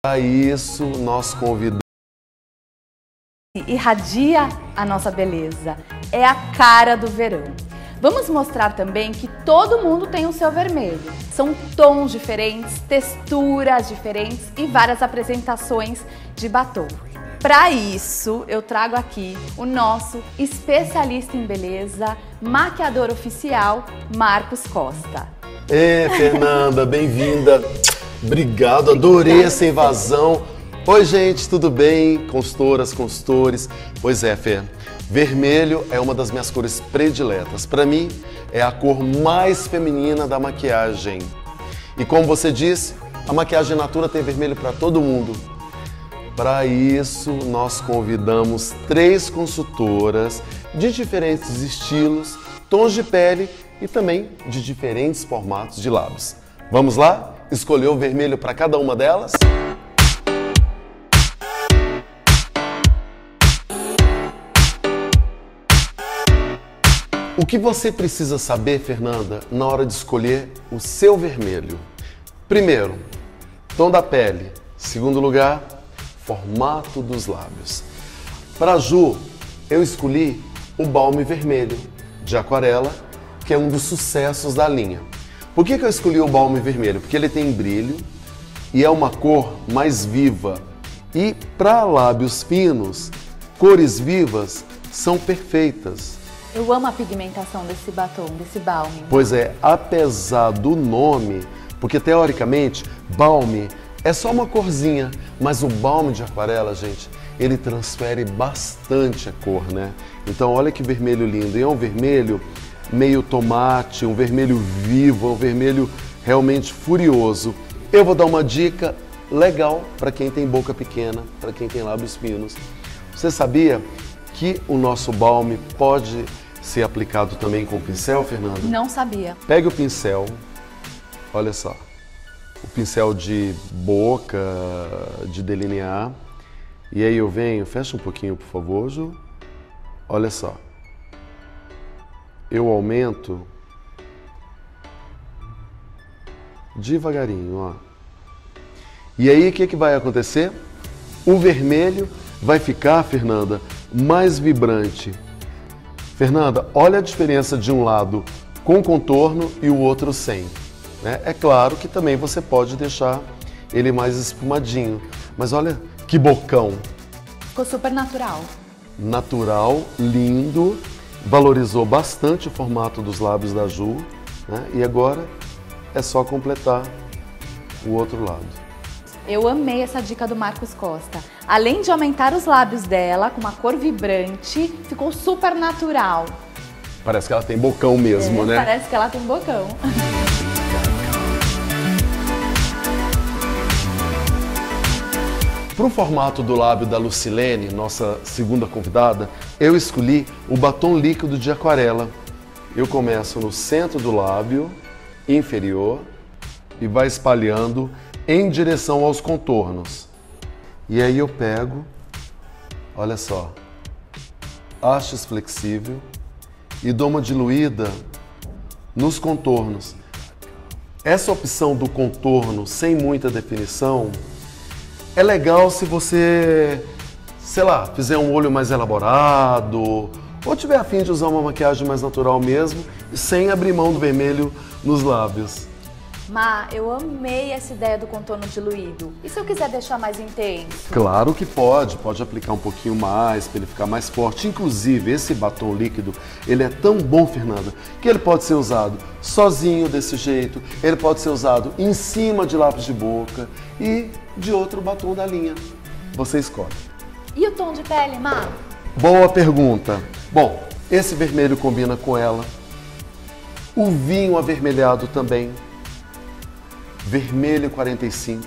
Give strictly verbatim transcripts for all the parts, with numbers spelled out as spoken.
Para isso, nós convidamos. Irradia a nossa beleza. É a cara do verão. Vamos mostrar também que todo mundo tem o seu vermelho. São tons diferentes, texturas diferentes e várias apresentações de batom. Para isso, eu trago aqui o nosso especialista em beleza, maquiador oficial, Marcos Costa. Ê, Fernanda, bem-vinda. Obrigado, adorei Obrigada. Essa invasão. Oi, gente, tudo bem? Consultoras, consultores. Pois é, Fer, vermelho é uma das minhas cores prediletas. Para mim, é a cor mais feminina da maquiagem. E como você disse, a maquiagem Natura tem vermelho para todo mundo. Para isso, nós convidamos três consultoras de diferentes estilos, tons de pele e também de diferentes formatos de lábios. Vamos lá? Escolheu o vermelho para cada uma delas? O que você precisa saber, Fernanda, na hora de escolher o seu vermelho? Primeiro, tom da pele. Segundo lugar, formato dos lábios. Para a Ju, eu escolhi o Balme Vermelho, de Aquarela, que é um dos sucessos da linha. Por que que eu escolhi o Balme Vermelho? Porque ele tem brilho e é uma cor mais viva. E para lábios finos, cores vivas são perfeitas. Eu amo a pigmentação desse batom, desse balme. Pois é, apesar do nome, porque teoricamente, balme é só uma corzinha, mas o balme de Aquarela, gente, ele transfere bastante a cor, né? Então olha que vermelho lindo, e é um vermelho meio tomate, um vermelho vivo, um vermelho realmente furioso. Eu vou dar uma dica legal para quem tem boca pequena, para quem tem lábios finos. Você sabia que o nosso balme pode ser aplicado também com o pincel, Fernanda? Não sabia. Pegue o pincel, olha só, o pincel de boca, de delinear, e aí eu venho, fecha um pouquinho, por favor, Ju. Olha só. Eu aumento devagarinho, ó. E aí, o que que vai acontecer? O vermelho vai ficar, Fernanda, mais vibrante. Fernanda, olha a diferença de um lado com contorno e o outro sem, né? É claro que também você pode deixar ele mais espumadinho, mas olha que bocão. Ficou super natural. Natural, lindo. Valorizou bastante o formato dos lábios da Ju, né? E agora é só completar o outro lado. Eu amei essa dica do Marcos Costa. Além de aumentar os lábios dela com uma cor vibrante, ficou super natural. Parece que ela tem bocão mesmo, é, né? Parece que ela tem bocão. Para o formato do lábio da Lucilene, nossa segunda convidada, eu escolhi o batom líquido de Aquarela. Eu começo no centro do lábio inferior e vai espalhando em direção aos contornos. E aí eu pego, olha só, hastes flexível e dou uma diluída nos contornos. Essa opção do contorno sem muita definição é legal se você, sei lá, fizer um olho mais elaborado ou tiver a fim de usar uma maquiagem mais natural mesmo, sem abrir mão do vermelho nos lábios. Má, eu amei essa ideia do contorno diluído. E se eu quiser deixar mais intenso? Claro que pode, pode aplicar um pouquinho mais para ele ficar mais forte. Inclusive, esse batom líquido, ele é tão bom, Fernanda, que ele pode ser usado sozinho desse jeito, ele pode ser usado em cima de lápis de boca e de outro batom da linha. Você escolhe. E o tom de pele, Má? Boa pergunta. Bom, esse vermelho combina com ela. O vinho avermelhado também. Vermelho quarenta e cinco.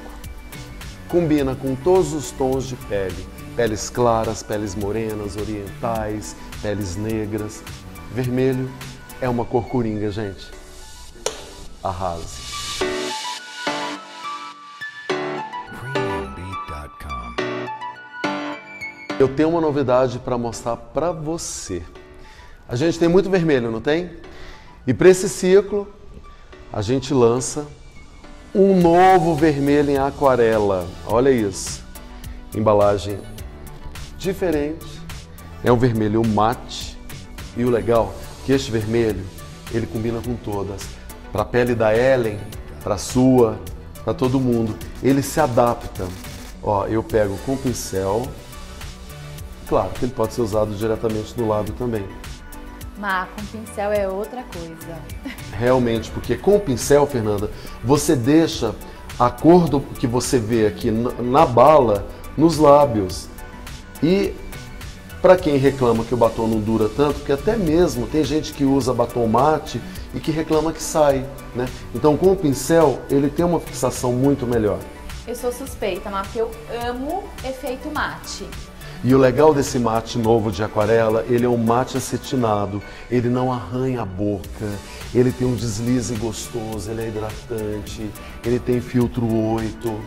Combina com todos os tons de pele. Peles claras, peles morenas, orientais, peles negras. Vermelho é uma cor coringa, gente. Arrase. Eu tenho uma novidade para mostrar para você. A gente tem muito vermelho, não tem? E para esse ciclo, a gente lança um novo vermelho em aquarela. Olha isso. Embalagem diferente. É um vermelho mate. E o legal é que este vermelho, ele combina com todas. Para a pele da Ellen, para a sua, para todo mundo. Ele se adapta. Ó, eu pego com o pincel. Claro que ele pode ser usado diretamente no lábio também. Mas com pincel é outra coisa. Realmente, porque com o pincel, Fernanda, você deixa a cor do que você vê aqui na bala nos lábios. E para quem reclama que o batom não dura tanto, porque até mesmo tem gente que usa batom mate e que reclama que sai, né? Então com o pincel ele tem uma fixação muito melhor. Eu sou suspeita, mas porque eu amo efeito mate. E o legal desse mate novo de aquarela, ele é um mate acetinado, ele não arranha a boca, ele tem um deslize gostoso, ele é hidratante, ele tem filtro oito.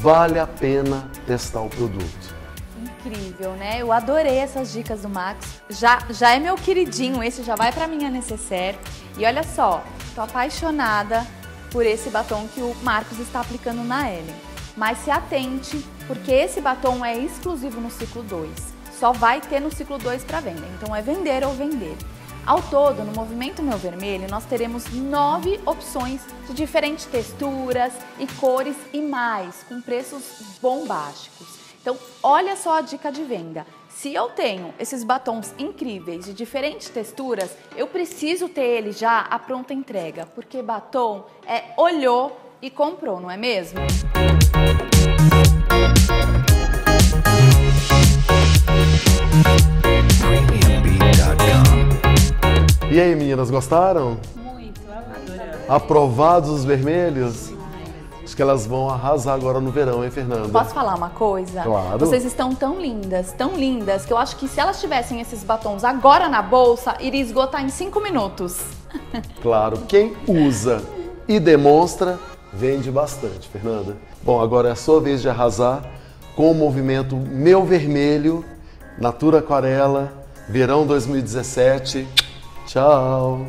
Vale a pena testar o produto. Incrível, né? Eu adorei essas dicas do Max. Já, já é meu queridinho, esse já vai pra minha necessaire. E olha só, tô apaixonada por esse batom que o Marcos está aplicando na Ellen. Mas se atente, porque esse batom é exclusivo no ciclo dois. Só vai ter no ciclo dois para venda, então é vender ou vender. Ao todo, no Movimento Meuvermelho, nós teremos nove opções de diferentes texturas e cores e mais, com preços bombásticos. Então, olha só a dica de venda. Se eu tenho esses batons incríveis de diferentes texturas, eu preciso ter ele já à pronta entrega, porque batom é olhou e comprou, não é mesmo? E aí, meninas, gostaram? Muito, adorei. Aprovados os vermelhos? Acho que elas vão arrasar agora no verão, hein, Fernanda? Posso falar uma coisa? Claro. Vocês estão tão lindas, tão lindas, que eu acho que se elas tivessem esses batons agora na bolsa, iria esgotar em cinco minutos. Claro, quem usa e demonstra, vende bastante, Fernanda. Bom, agora é a sua vez de arrasar com o movimento Meuvermelho, Natura Aquarela, verão dois mil e dezessete. Tchau!